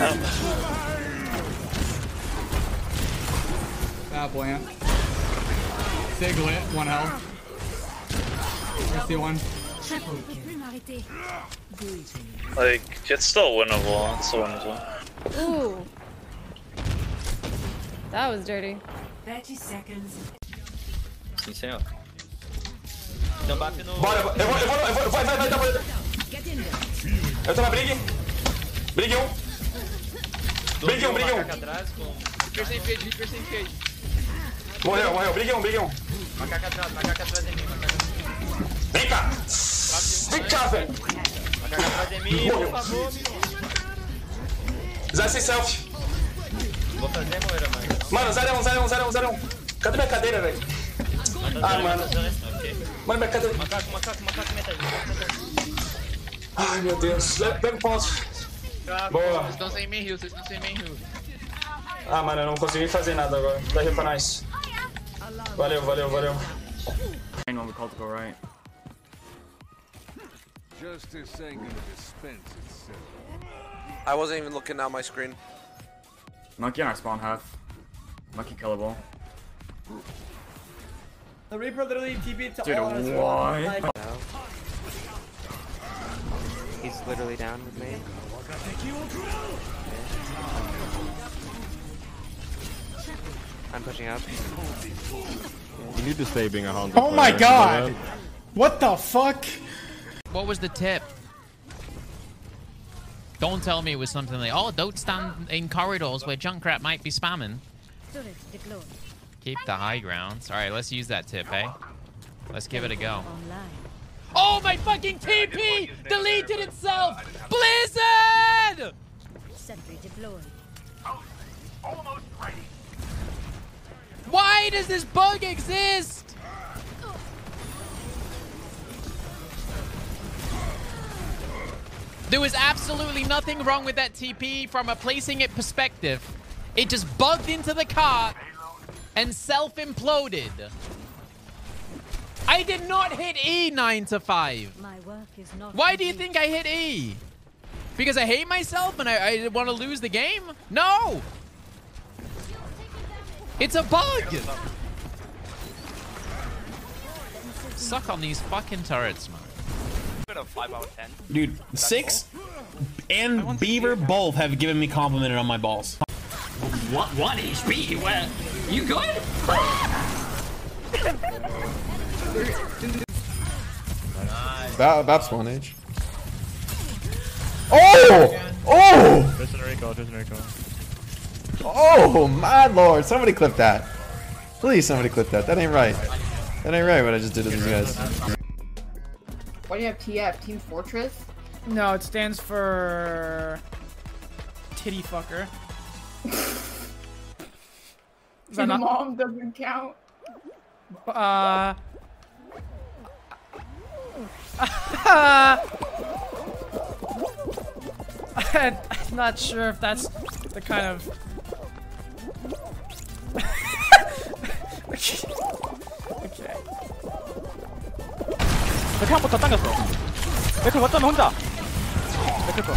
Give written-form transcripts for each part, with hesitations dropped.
up. Ah, Blant. Siglet, one health. I see one. Like, it's still winnable on so on as well. Ooh. That was dirty. 30 seconds. Bora, eu vou, vai, dá pra ele. Eu tô na briga. Brigue um. Brigue um. Reaper sem fade. Morreu. Brigue um. Macaca atrás de mim. Vem cá, velho. Macaca atrás de mim, por favor, Zé sem selfie. Vou fazer a moeira, mano. Zé um. Cadê minha cadeira, velho? Ah, mano. Mano, minha cadeira. Macaco, metade. Ai, meu Deus. Pega o ponto. Boa. Vocês estão sem main heal. Ah, mano, eu não consegui fazer nada agora. Dá heal pra nós. Valeu. I wasn't even looking at my screen. Monkey on our spawn half. Monkey killable. The Reaper literally TP'd to all of us. Dude, why? He's literally down with me. I'm pushing up. You need to stay being a Hanzo. Oh my god! What the fuck? What was the tip? Don't tell me it was something like, oh, don't stand in corridors where Junkrat might be spamming. Keep the high ground. Alright, let's use that tip, eh? Let's give it a go. Oh, my fucking TP deleted itself! Blizzard! Why does this bug exist? There was absolutely nothing wrong with that TP from a placing it perspective. It just bugged into the cart and self-imploded. I did not hit E 9 to 5. Why do you think I hit E? Because I hate myself and I want to lose the game? No! It's a bug! Suck on these fucking turrets, man. Dude, Six and Beaver both have given me complimented on my balls. What? What HP? What? You good? That's one H. Oh! Just an recall. Oh my lord! Somebody clip that. Please, somebody clip that. That ain't right. What I just did to these guys. Why do you have TF? Team Fortress? No, it stands for titty fucker. My mom doesn't count. I'm not sure if that's the kind of. Okay. 내가 당겼어. 내가 왔다면 혼자. 내가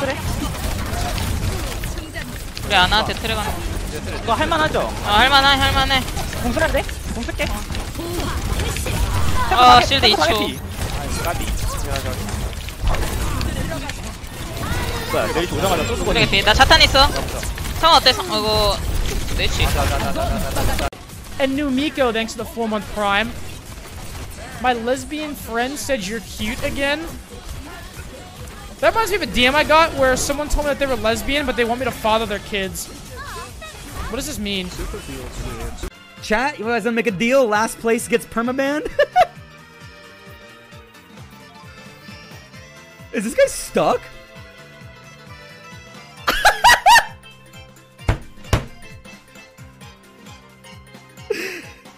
그래. 그래 아나한테 들어가는. 이거 할만하죠? 할만해. 공수한데? 공수게. 아 실드 2초. 뭐야 내일 오자마자 또 죽었네. 그래 나 차탄 있어. 상 어때? 이거 내치. And new Miko thanks to the 4-month prime. My lesbian friend said you're cute again. That reminds me of a DM I got where someone told me that they were lesbian, but they want me to father their kids. What does this mean? Chat, you guys gonna make a deal? Last place gets permaban? Is this guy stuck?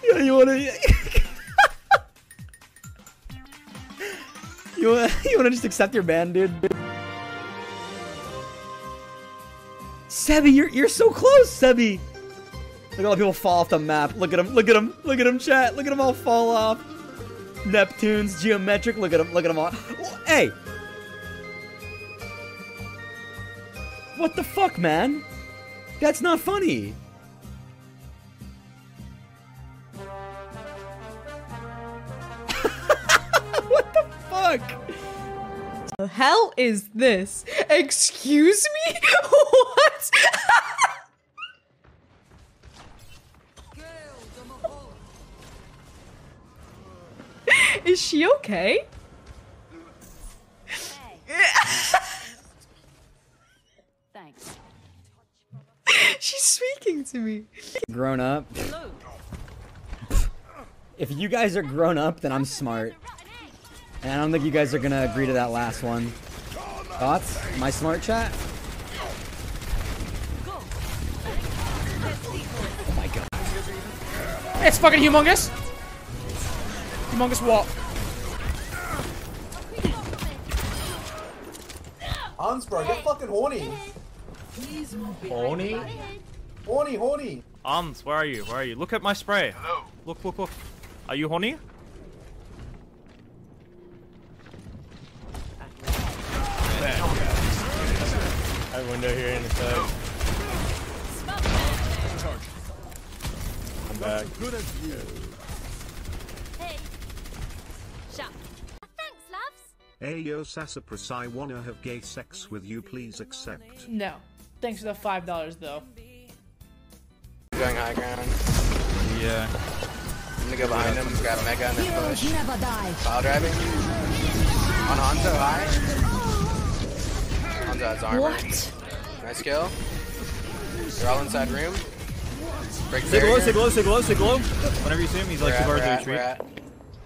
Yeah, you wanna... You wanna just accept your ban, dude? Sebi, you're so close, Sebi! Look at all the people fall off the map. Look at him, chat. Look at them all fall off. Neptune's geometric. Look at him all. Hey! What the fuck, man? That's not funny. What the fuck? The hell is this? Excuse me? What? Is she okay? Thanks. She's speaking to me. Grown up. If you guys are grown up, then I'm smart. And I don't think you guys are gonna agree to that last one. Thoughts? My smart chat? Oh my god. It's fucking humongous! Humongous what? Ansbro, get fucking horny! Horny? Horny, horny! Arms, where are you? Where are you? Look at my spray! Hello. Look, look, look. Are you horny? I have a window here in the side. I'm back. Good as you. Hey. Shut. Thanks, loves. Hey, yo, Sassapras, I wanna have gay sex with you. Please accept. No. Thanks for the $5, though. Going high ground. Yeah. I'm gonna go behind him. Grab Mega and then push. Foul driving. On Hanzo high. What? Nice kill. They're all inside room. Stay glow. Whenever you see him, he's like too far to retreat.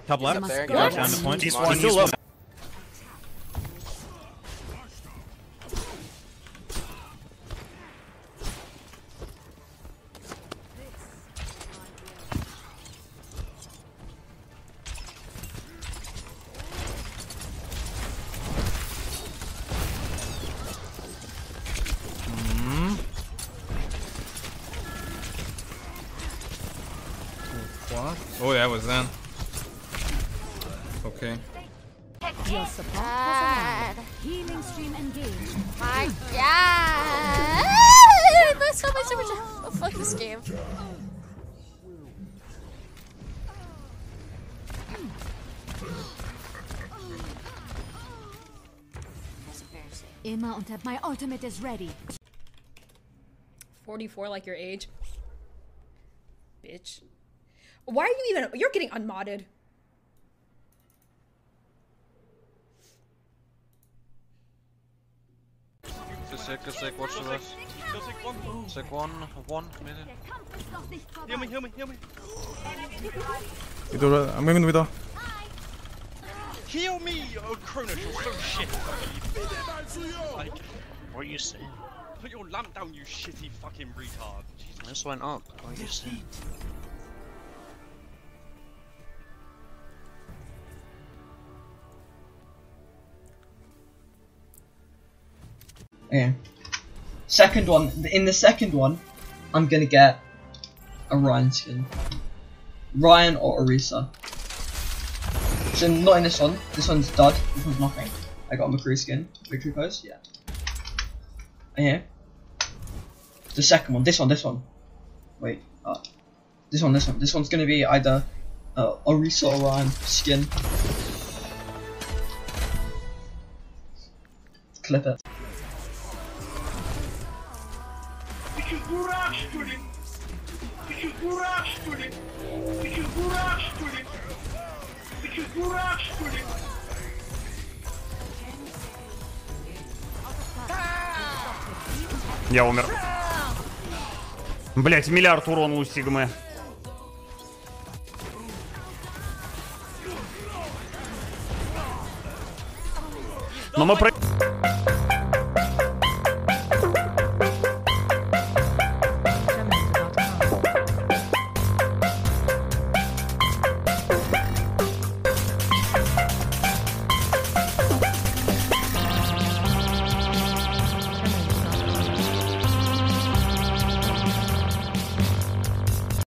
Top left. There, down to point. He's still low. Oh, that was then. Okay. Healing stream engaged. My god! That's so much damage. Oh, fuck this game. That's embarrassing. Emma, and my ultimate is ready. 44, like your age, bitch. Why are you even? You're getting unmodded. Sick, watch the rest. Sick one minute. Heal me. I'm going with her. Heal me, oh Cronus, you're so shit. Like, what are you saying? Put your lamp down, you shitty fucking retard. Jesus. I just went up. What are you saying? Yeah. Second one. In the second one, I'm gonna get a Ryan skin. Ryan or Orisa. So not in this one. This one's dud. This one's nothing. I got a McCree skin. Victory pose. Yeah. And here. The second one. This one. Wait. This one. This one's gonna be either Orisa or Ryan skin. Clip it. Я умер. Блять, миллиард урона у Сигмы. Но мы про...